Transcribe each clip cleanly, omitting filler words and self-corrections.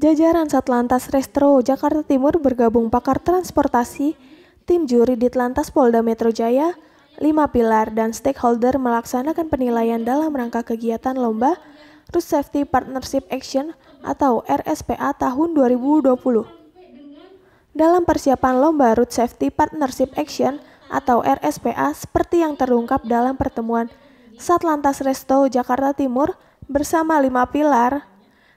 Jajaran Satlantas Restro Jakarta Timur bergabung pakar transportasi, tim juri Ditlantas Polda Metro Jaya, 5 pilar dan stakeholder melaksanakan penilaian dalam rangka kegiatan lomba Road Safety Partnership Action atau RSPA tahun 2020. Dalam persiapan lomba Road Safety Partnership Action atau RSPA seperti yang terungkap dalam pertemuan Satlantas Restro Jakarta Timur bersama 5 pilar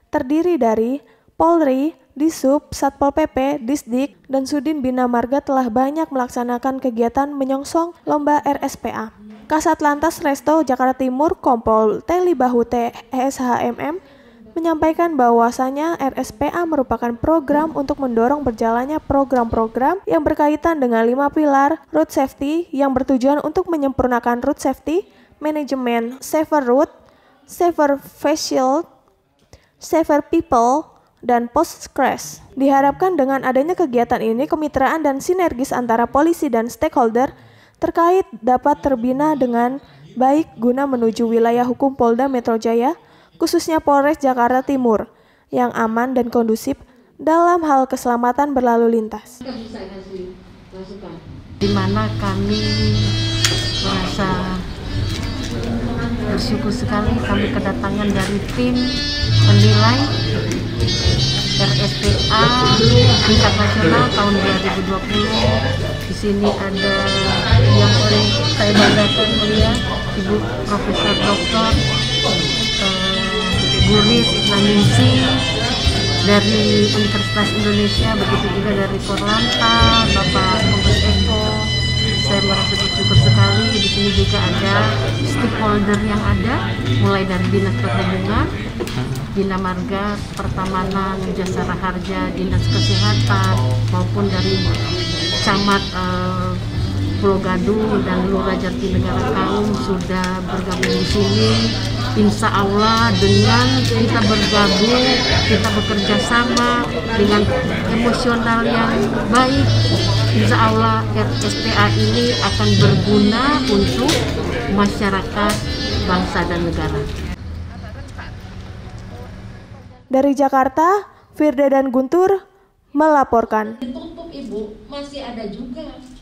terdiri dari POLRI, Dishub, Satpol PP, Disdik, dan Sudin Bina Marga telah banyak melaksanakan kegiatan menyongsong lomba RSPA. Kasatlantas Restro Jakarta Timur Kompol Teli Bahute SHMM menyampaikan bahwasannya RSPA merupakan program untuk mendorong berjalannya program-program yang berkaitan dengan 5 pilar road safety yang bertujuan untuk menyempurnakan road safety, manajemen safer route, safer facial, safer people, dan post-crash. Diharapkan dengan adanya kegiatan ini, kemitraan dan sinergis antara polisi dan stakeholder terkait dapat terbina dengan baik guna menuju wilayah hukum Polda Metro Jaya, khususnya Polres Jakarta Timur, yang aman dan kondusif dalam hal keselamatan berlalu lintas. Di mana kami merasa bersyukur sekali kami kedatangan dari tim penilai RSPA tingkat nasional tahun 2020. Di sini ada yang oleh saya banggakan beliau Ibu Profesor Dr. Guri dari Universitas Indonesia, begitu juga dari Korlanta, Bapak Pemus Eko. Saya merasa bersyukur sekali. Di sini juga ada stakeholder yang ada, mulai dari Dinas Perhubungan, Bina Marga, Pertamanan, Jasa Raharja, Dinas Kesehatan, maupun dari Camat Pulogadung dan Lurah Jatinegara Kaum sudah bergabung di sini. Insya Allah dengan kita bergabung, kita bekerja sama dengan emosional yang baik, Insya Allah RSPA ini akan berguna untuk masyarakat, bangsa, dan negara. Dari Jakarta, Virda dan Guntur melaporkan. Tutup Ibu masih ada juga.